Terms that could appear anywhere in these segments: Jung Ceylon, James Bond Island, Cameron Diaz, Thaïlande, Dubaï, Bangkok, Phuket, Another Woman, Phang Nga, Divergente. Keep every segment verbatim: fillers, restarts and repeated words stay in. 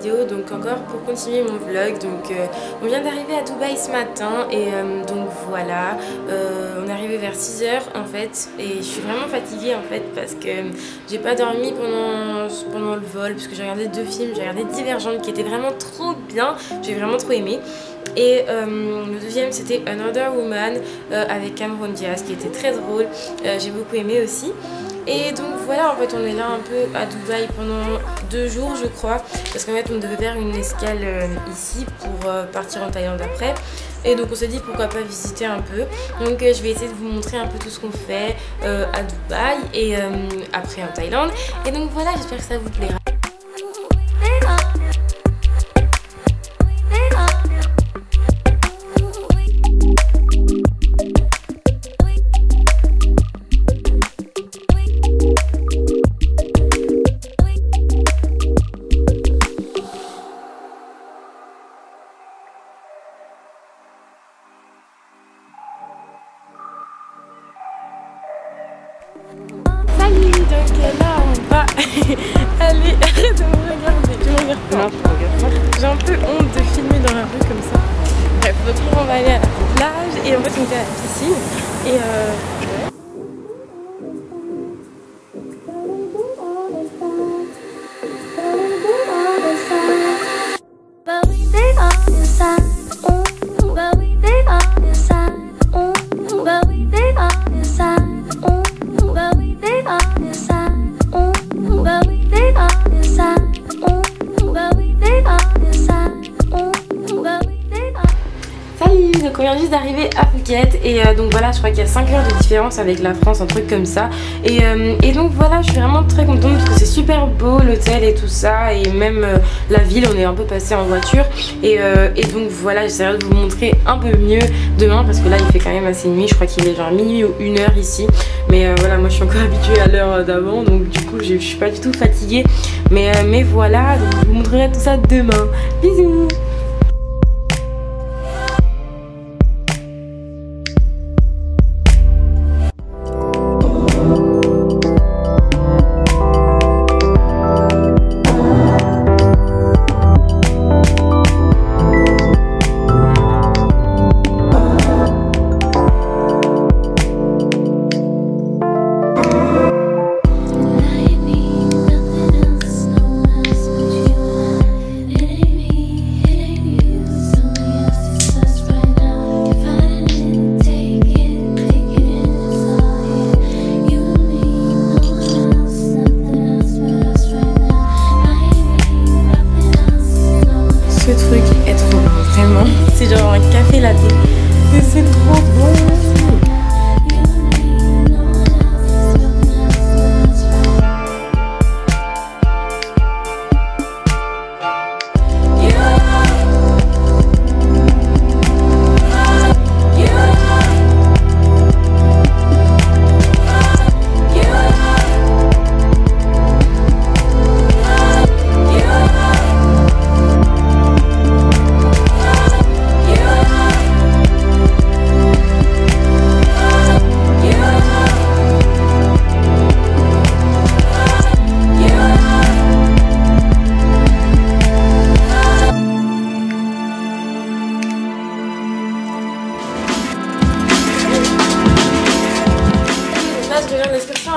Vidéo, donc encore pour continuer mon vlog. Donc euh, on vient d'arriver à Dubaï ce matin et euh, donc voilà, euh, on est arrivé vers six heures en fait, et je suis vraiment fatiguée en fait parce que j'ai pas dormi pendant, pendant le vol, parce que j'ai regardé deux films. J'ai regardé Divergente qui était vraiment trop bien, j'ai vraiment trop aimé, et euh, le deuxième c'était Another Woman euh, avec Cameron Diaz qui était très drôle, euh, j'ai beaucoup aimé aussi. Et donc voilà, en fait on est là un peu à Dubaï pendant deux jours je crois, parce qu'en fait on devait faire une escale euh, ici pour euh, partir en Thaïlande après, et donc on s'est dit pourquoi pas visiter un peu. Donc euh, je vais essayer de vous montrer un peu tout ce qu'on fait euh, à Dubaï et euh, après en Thaïlande, et donc voilà, j'espère que ça vous plaira. Allez, arrête de me regarder, tu me regardes pas. Non, tu me regardes pas. J'ai un peu honte de filmer dans la rue comme ça. Bref, donc on va aller à la plage, et en fait on était à la piscine, et euh... Donc on vient juste d'arriver à Phuket, et euh, donc voilà, je crois qu'il y a cinq heures de différence avec la France, un truc comme ça, et, euh, et donc voilà, je suis vraiment très contente parce que c'est super beau l'hôtel et tout ça, et même euh, la ville, on est un peu passé en voiture, et, euh, et donc voilà, j'essaierai de vous montrer un peu mieux demain parce que là il fait quand même assez nuit, je crois qu'il est genre minuit ou une heure ici, mais euh, voilà, moi je suis encore habituée à l'heure d'avant, donc du coup je, je suis pas du tout fatiguée, mais, euh, mais voilà, donc je vous montrerai tout ça demain. Bisous. C'est genre un café latte. C'est trop bon.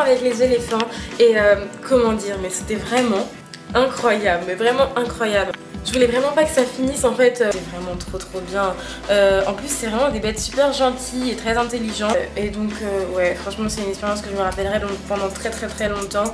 Avec les éléphants, et euh, comment dire, mais c'était vraiment incroyable, mais vraiment incroyable. Je voulais vraiment pas que ça finisse en fait, euh, c'est vraiment trop trop bien. Euh, en plus c'est vraiment des bêtes super gentilles et très intelligentes, euh, et donc euh, ouais, franchement c'est une expérience que je me rappellerai pendant très très très longtemps.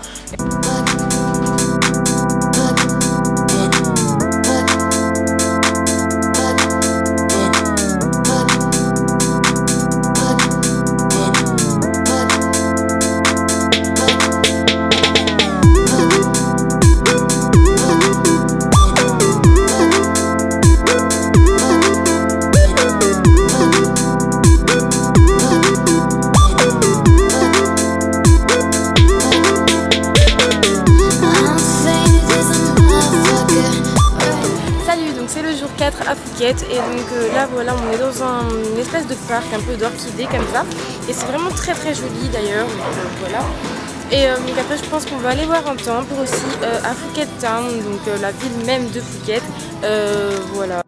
Phuket. Et donc euh, là voilà, on est dans un, une espèce de parc un peu d'orchidées comme ça, et c'est vraiment très très joli d'ailleurs. Voilà. Et euh, donc après je pense qu'on va aller voir un temple aussi euh, à Phuket Town, donc euh, la ville même de Phuket. Euh, voilà.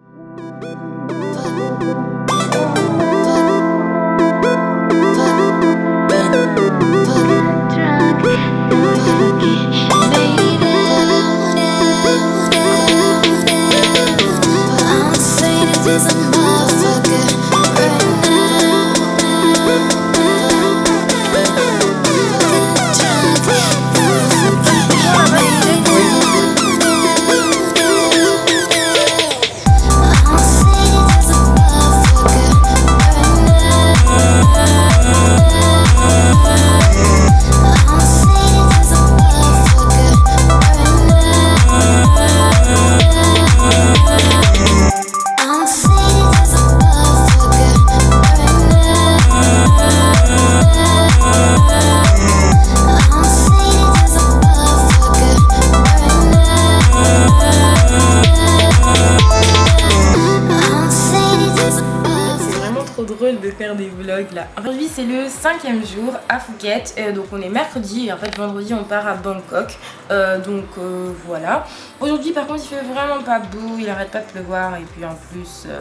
Des vlogs là. Aujourd'hui c'est le cinquième jour à Phuket, euh, donc on est mercredi et en fait vendredi on part à Bangkok, euh, donc euh, voilà. Aujourd'hui par contre il fait vraiment pas beau, il arrête pas de pleuvoir et puis en plus euh,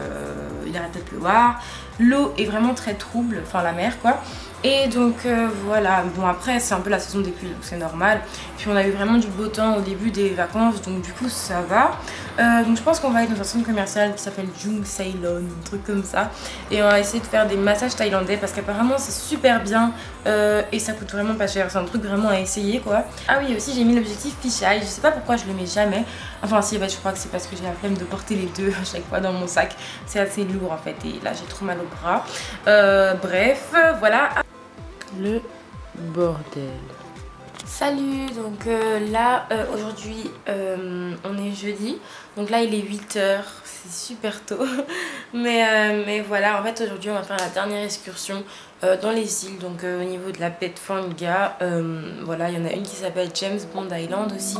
il arrête pas de pleuvoir, l'eau est vraiment très trouble, enfin la mer quoi. Et donc euh, voilà, bon après c'est un peu la saison des pluies donc c'est normal. Puis on a eu vraiment du beau temps au début des vacances donc du coup ça va. euh, Donc je pense qu'on va aller dans un centre commercial qui s'appelle Jung Ceylon, un truc comme ça. Et on va essayer de faire des massages thaïlandais parce qu'apparemment c'est super bien euh, et ça coûte vraiment pas cher, c'est un truc vraiment à essayer quoi. Ah oui aussi j'ai mis l'objectif fish eye, je sais pas pourquoi je le mets jamais. Enfin si bah, je crois que c'est parce que j'ai la flemme de porter les deux à chaque fois dans mon sac. C'est assez lourd en fait et là j'ai trop mal au bras. euh, Bref voilà. Le bordel. Salut, donc euh, là euh, aujourd'hui euh, on est jeudi, donc là il est huit heures, c'est super tôt, mais, euh, mais voilà en fait aujourd'hui on va faire la dernière excursion euh, dans les îles, donc euh, au niveau de la baie de Phang Nga, euh, voilà il y en a une qui s'appelle James Bond Island aussi.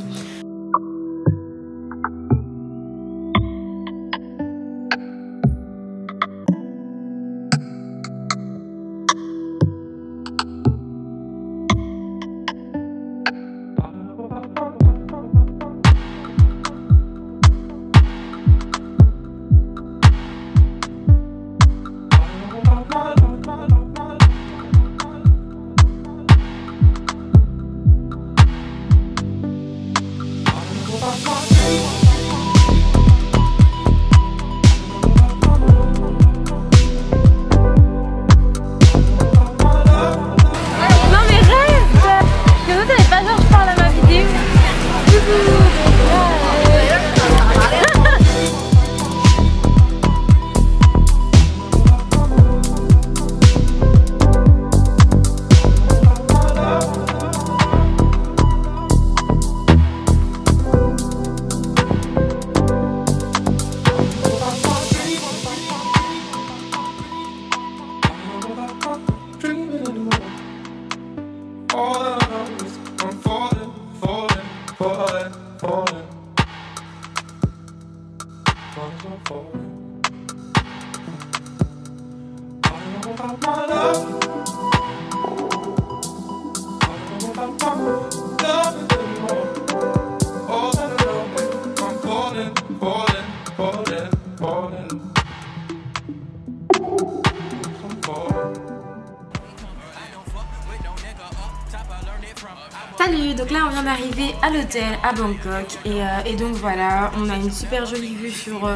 Salut, donc là on vient d'arriver à l'hôtel à Bangkok et, euh, et donc voilà, on a une super jolie vue sur euh,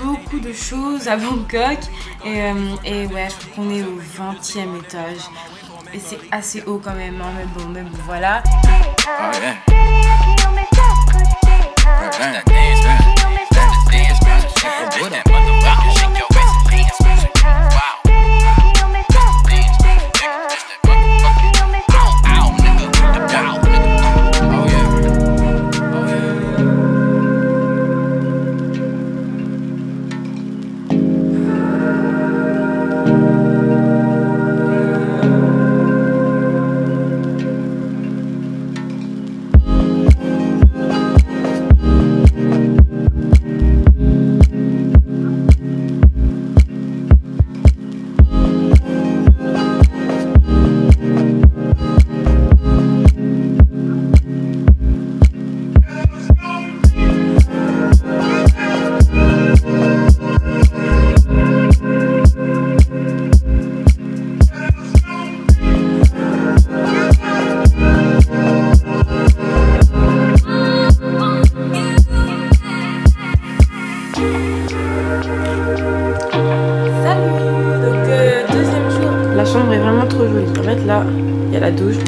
beaucoup de choses à Bangkok et, euh, et ouais je crois qu'on est au vingtième étage et c'est assez haut quand même hein, mais bon, mais bon voilà. Oh yeah.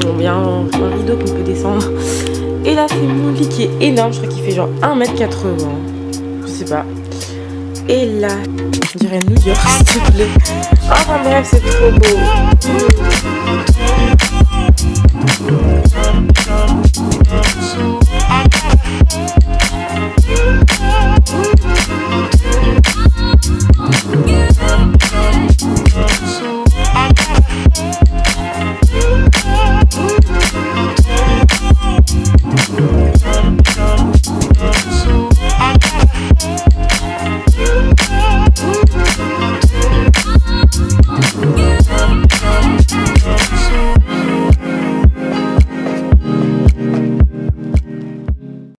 on vient en rideau qu'on peut descendre. Et là c'est mon lit qui est énorme, je crois qu'il fait genre un mètre quatre-vingts, je sais pas. Et là, on dirait New York s'il te plaît. Enfin bref, c'est trop beau.